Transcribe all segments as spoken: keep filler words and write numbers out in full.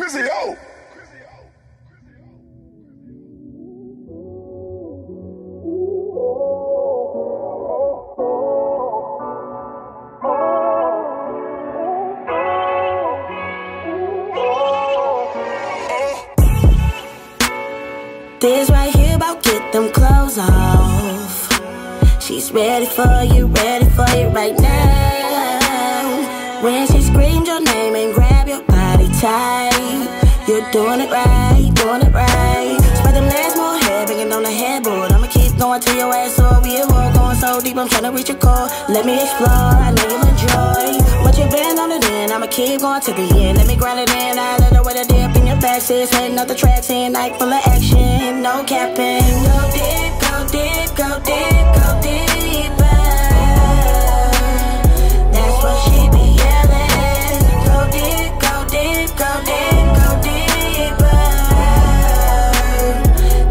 Chrissy O. This right here about get them clothes off. She's ready for you, ready for you right now. When she screams your name and grab your body tight, you're doing it right, doing it right. Spread them legs more, hair banging on the headboard. I'ma keep going till your ass sore. We at war, going so deep, I'm trying to reach your core. Let me explore, I know you'll enjoy what you've been on it in. I'ma keep going to the end. Let me grind it in, I let her with a dip in your backseat, heading up the tracks in like full of action. No capping, go deep, go deep, go deep, go deeper. That's what she be yelling. Go deep, go deep, go deep, go deeper.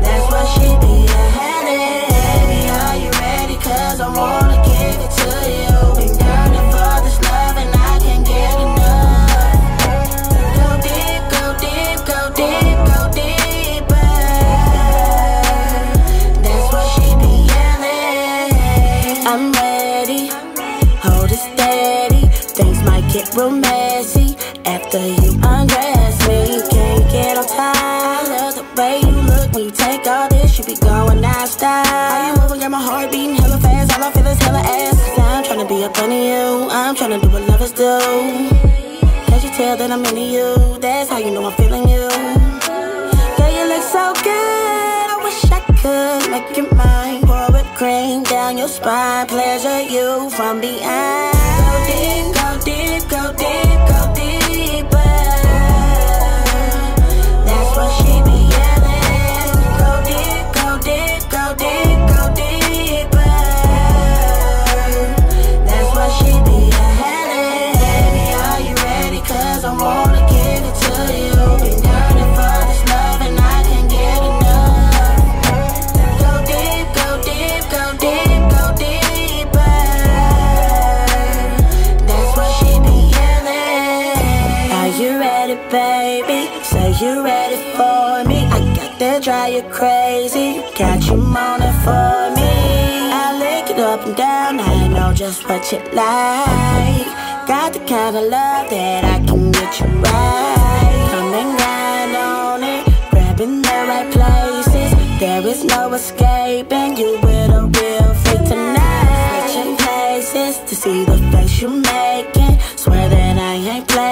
That's what she be yelling. Baby, are you ready? 'Cause I wanna give it to you. Been yearning for this love and I can't get enough. Go deep, go deep, go deep, go deep. I'm ready, hold it steady. Things might get real messy after you undress me. Can't get on tired of the way you look when you take all this. You be going non-stop. How you moving? Got my heart beating hella fast. All I feel is hella ass. I'm tryna be up under you. I'm tryna do what lovers do. Can't you tell that I'm into you? That's how you know I'm feeling you. Girl, you look so good. I wish I could make you mine. Pour whipped cream down your spine, pleasure you from behind. Go deep, go deep, go deep, go deeper. That's what she be yelling. Go deep, go deep, go deep, go deeper. That's what she be yelling. Baby, are you ready? 'Cause I wanna give it to you. Been yearning for this love and I can't get enough. Go deep, go deep, go deep. Baby, say you ready for me. I got that drive you crazy. Got you moaning for me. I lick it up and down. I know just what you like. Got the kind of love that I can get you right. Come and grind on it, grabbing the right places. There is no escaping. You with a real freak tonight. Switching places to see the face you making. Swear that I ain't playing.